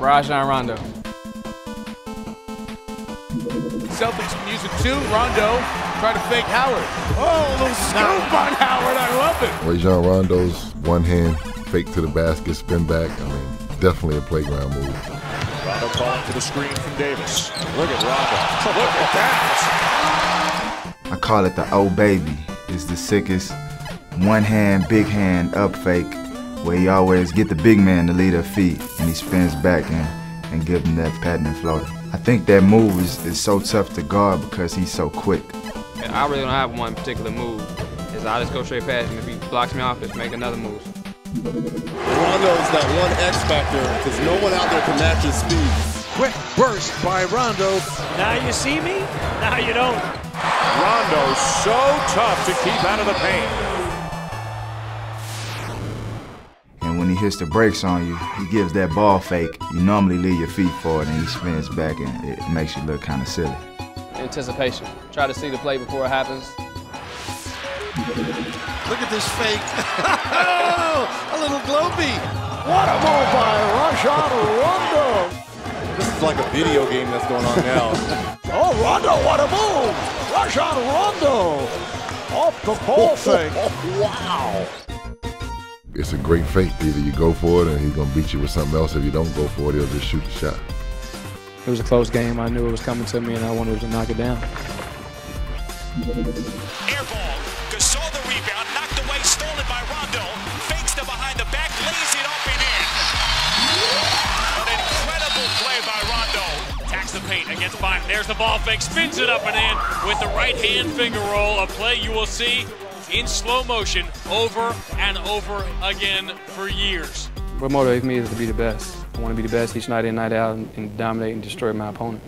Rajon Rondo. Celtics can use it too. Rondo try to fake Howard. Oh, a little scoop on Howard. I love it. Rajon Rondo's one hand fake to the basket, spin back. I mean, definitely a playground move. Rondo calling for the screen from Davis. Look at Rondo. Look at that. I call it the "Oh baby." It's the sickest one hand, big hand up fake, where he always get the big man to lead her feet, and he spins back and give him that patented floater. I think that move is so tough to guard because he's so quick. And I really don't have one particular move. Is I just go straight past him. If he blocks me off, just make another move. Rondo is that one X factor because no one out there can match his speed. Quick burst by Rondo. Now you see me, now you don't. Rondo's so tough to keep out of the paint. When he hits the brakes on you, he gives that ball fake. You normally leave your feet forward and he spins back and it makes you look kind of silly. Anticipation. Try to see the play before it happens. Look at this fake. Oh, a little gloopy. What a move by Rajon Rondo. This is like a video game that's going on now. Oh, Rondo, what a move. Rajon Rondo. Off the ball fake. Wow. It's a great fake. Either you go for it and he's going to beat you with something else. If you don't go for it, he'll just shoot the shot. It was a close game. I knew it was coming to me, and I wanted to knock it down. Air ball. Gasol the rebound. Knocked away. Stolen by Rondo. Fakes the behind the back. Lays it up and in. An incredible play by Rondo. Attacks the paint against Byron. There's the ball fake. Spins it up and in with the right hand finger roll. A play you will see in slow motion over and over again for years. What motivates me is to be the best. I want to be the best each night in, night out, and dominate and destroy my opponent.